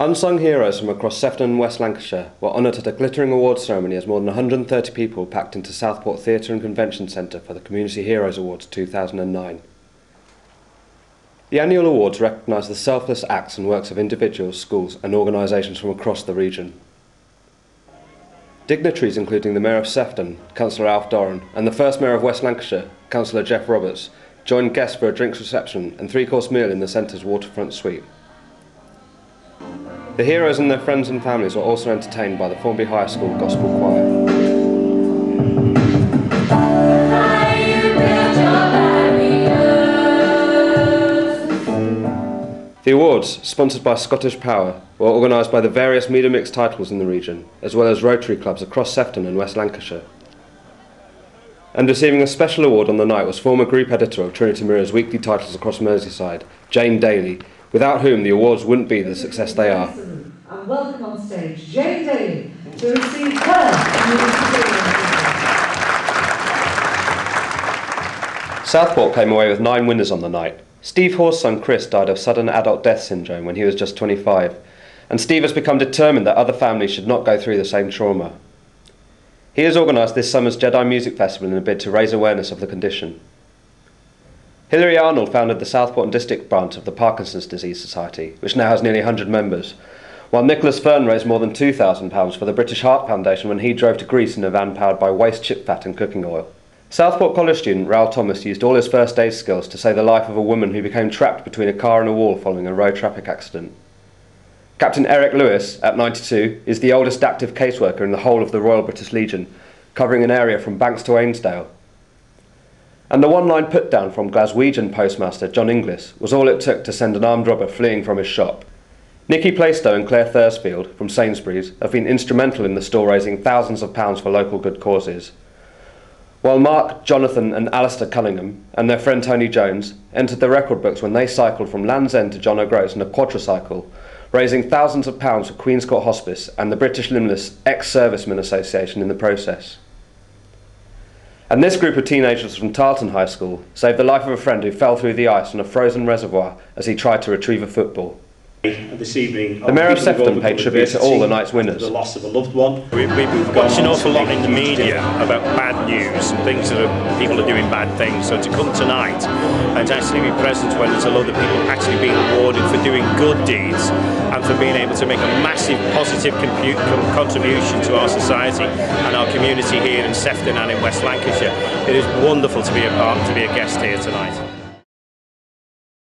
Unsung heroes from across Sefton and West Lancashire were honoured at a glittering award ceremony as more than 130 people packed into Southport Theatre and Convention Centre for the Community Heroes Awards 2009. The annual awards recognise the selfless acts and works of individuals, schools and organisations from across the region. Dignitaries including the Mayor of Sefton, Councillor Alf Doran, and the first Mayor of West Lancashire, Councillor Geoff Roberts, joined guests for a drinks reception and three-course meal in the centre's waterfront suite. The heroes and their friends and families were also entertained by the Formby High School Gospel Choir. The awards, sponsored by Scottish Power, were organised by the various media mix titles in the region, as well as Rotary clubs across Sefton and West Lancashire. And receiving a special award on the night was former group editor of Trinity Mirror's weekly titles across Merseyside, Jane Daly, without whom the awards wouldn't be the success they are. And welcome on stage Jane Daly to receive her. Southport came away with 9 winners on the night. Steve Horse's son Chris died of sudden adult death syndrome when he was just 25, and Steve has become determined that other families should not go through the same trauma. He has organised this summer's Jedi Music Festival in a bid to raise awareness of the condition. Hilary Arnold founded the Southport and District branch of the Parkinson's Disease Society, which now has nearly 100 members, while Nicholas Fern raised more than £2,000 for the British Heart Foundation when he drove to Greece in a van powered by waste chip fat and cooking oil. Southport College student Raoul Thomas used all his first aid skills to save the life of a woman who became trapped between a car and a wall following a road traffic accident. Captain Eric Lewis, at 92, is the oldest active caseworker in the whole of the Royal British Legion, covering an area from Banks to Ainsdale. And the one-line put-down from Glaswegian postmaster John Inglis was all it took to send an armed robber fleeing from his shop. Nikki Playstow and Claire Thursfield, from Sainsbury's, have been instrumental in the store raising thousands of pounds for local good causes, while Mark, Jonathan and Alistair Cunningham and their friend Tony Jones entered the record books when they cycled from Land's End to John O'Groats in a quadricycle, raising thousands of pounds for Queenscourt Hospice and the British Limbless Ex-Servicemen Association in the process. And this group of teenagers from Tarleton High School saved the life of a friend who fell through the ice from a frozen reservoir as he tried to retrieve a football. This evening, the Mayor of Sefton paid tribute to all the night's winners. The loss of a loved one. We've got an awful lot in the media about bad news and things that are, people are doing bad things. So to come tonight and to actually be present when there's a lot of people actually being awarded for doing good deeds and for being able to make a massive positive contribution to our society and our community here in Sefton and in West Lancashire. It is wonderful to be a guest here tonight.